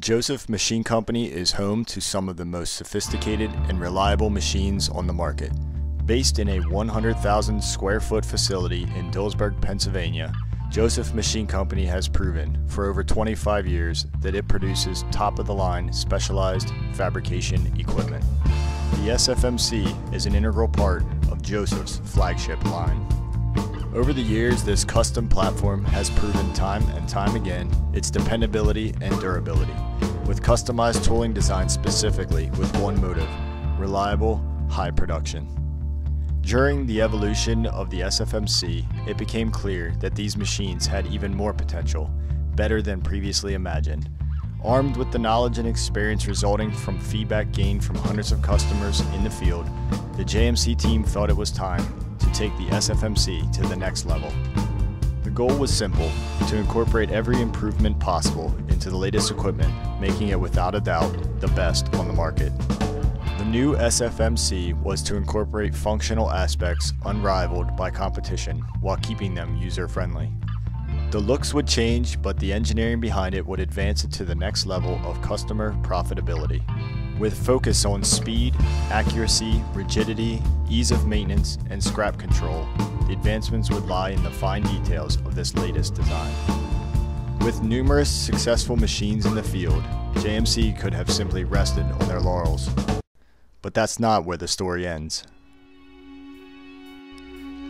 Joseph Machine Company is home to some of the most sophisticated and reliable machines on the market. Based in a 100,000 square foot facility in Dillsburg, Pennsylvania, Joseph Machine Company has proven for over 25 years that it produces top-of-the-line specialized fabrication equipment. The SFMC is an integral part of Joseph's flagship line. Over the years, this custom platform has proven time and time again its dependability and durability, with customized tooling designed specifically with one motive: reliable, high production. During the evolution of the SFMC, it became clear that these machines had even more potential, better than previously imagined. Armed with the knowledge and experience resulting from feedback gained from hundreds of customers in the field, the JMC team felt it was time to take the SFMC to the next level. The goal was simple: to incorporate every improvement possible into the latest equipment, making it without a doubt the best on the market. The new SFMC was to incorporate functional aspects unrivaled by competition while keeping them user-friendly. The looks would change, but the engineering behind it would advance it to the next level of customer profitability. With focus on speed, accuracy, rigidity, ease of maintenance, and scrap control, the advancements would lie in the fine details of this latest design. With numerous successful machines in the field, JMC could have simply rested on their laurels. But that's not where the story ends.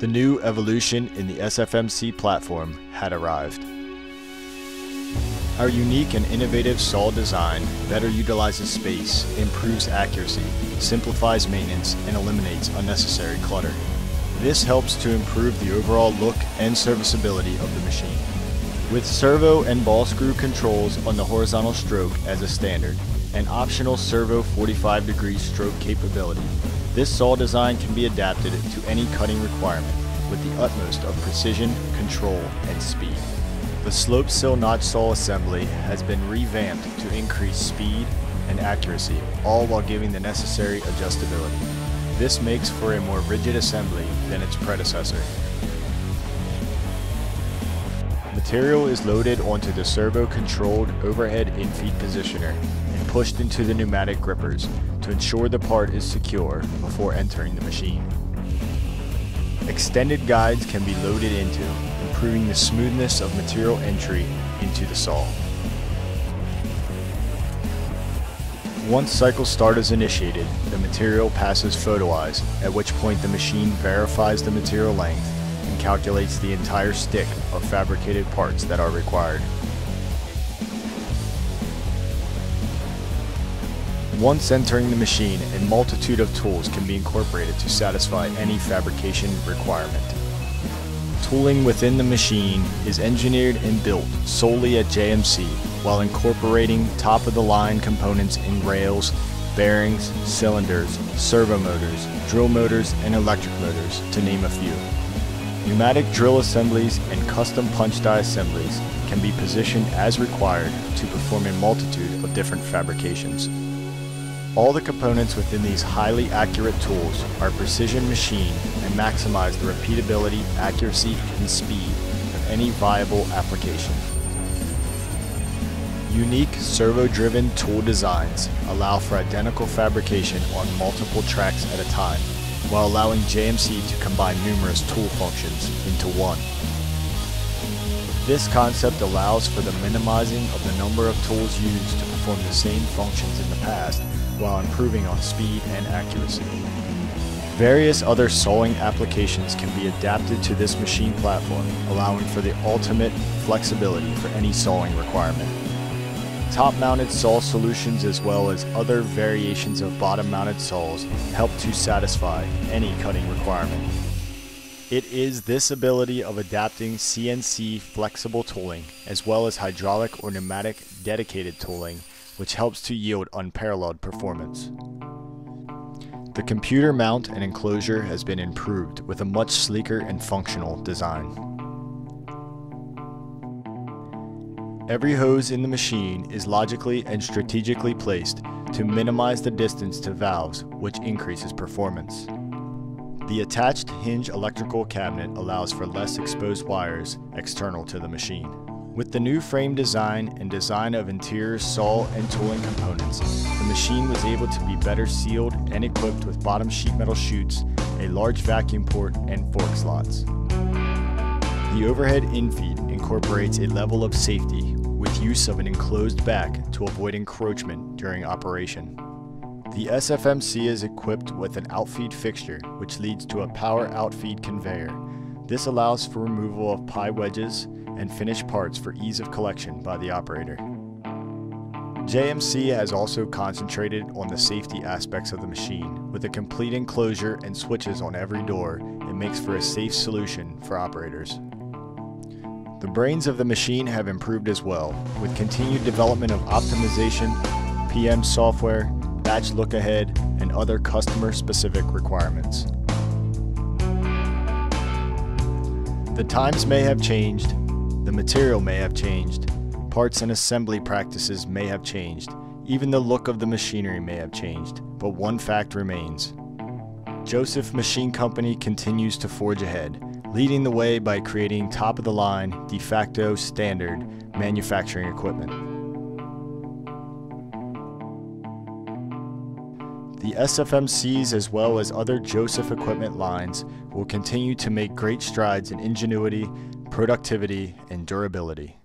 The new evolution in the SFMC platform had arrived. Our unique and innovative saw design better utilizes space, improves accuracy, simplifies maintenance, and eliminates unnecessary clutter. This helps to improve the overall look and serviceability of the machine. With servo and ball screw controls on the horizontal stroke as a standard, and optional servo 45-degree stroke capability, this saw design can be adapted to any cutting requirement with the utmost of precision, control, and speed. The slope sill notch saw assembly has been revamped to increase speed and accuracy, all while giving the necessary adjustability. This makes for a more rigid assembly than its predecessor. Material is loaded onto the servo-controlled overhead infeed positioner and pushed into the pneumatic grippers to ensure the part is secure before entering the machine. Extended guides can be loaded into, improving the smoothness of material entry into the saw. Once cycle start is initiated, the material passes photo eyes, at which point the machine verifies the material length and calculates the entire stick of fabricated parts that are required. Once entering the machine, a multitude of tools can be incorporated to satisfy any fabrication requirement. Tooling within the machine is engineered and built solely at JMC while incorporating top-of-the-line components in rails, bearings, cylinders, servo motors, drill motors, and electric motors, to name a few. Pneumatic drill assemblies and custom punch die assemblies can be positioned as required to perform a multitude of different fabrications. All the components within these highly accurate tools are precision machined and maximize the repeatability, accuracy, and speed of any viable application. Unique servo-driven tool designs allow for identical fabrication on multiple tracks at a time, while allowing JMC to combine numerous tool functions into one. This concept allows for the minimizing of the number of tools used to perform the same functions in the past, while improving on speed and accuracy. Various other sawing applications can be adapted to this machine platform, allowing for the ultimate flexibility for any sawing requirement. Top-mounted saw solutions, as well as other variations of bottom-mounted saws, help to satisfy any cutting requirement. It is this ability of adapting CNC flexible tooling, as well as hydraulic or pneumatic dedicated tooling, which helps to yield unparalleled performance. The computer mount and enclosure has been improved with a much sleeker and functional design. Every hose in the machine is logically and strategically placed to minimize the distance to valves, which increases performance. The attached hinge electrical cabinet allows for less exposed wires external to the machine. With the new frame design and design of interior saw and tooling components, the machine was able to be better sealed and equipped with bottom sheet metal chutes, a large vacuum port, and fork slots. The overhead infeed incorporates a level of safety with use of an enclosed back to avoid encroachment during operation. The SFMC is equipped with an outfeed fixture, which leads to a power outfeed conveyor. This allows for removal of pie wedges and finished parts for ease of collection by the operator. JMC has also concentrated on the safety aspects of the machine. With a complete enclosure and switches on every door, it makes for a safe solution for operators. The brains of the machine have improved as well, with continued development of optimization, PM software, batch look-ahead, and other customer-specific requirements. The times may have changed, the material may have changed, parts and assembly practices may have changed, even the look of the machinery may have changed, but one fact remains. Joseph Machine Company continues to forge ahead, leading the way by creating top-of-the-line, de facto standard manufacturing equipment. The SFMCs, as well as other Joseph equipment lines, will continue to make great strides in ingenuity, productivity, and durability.